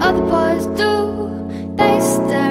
other boys do. They stare.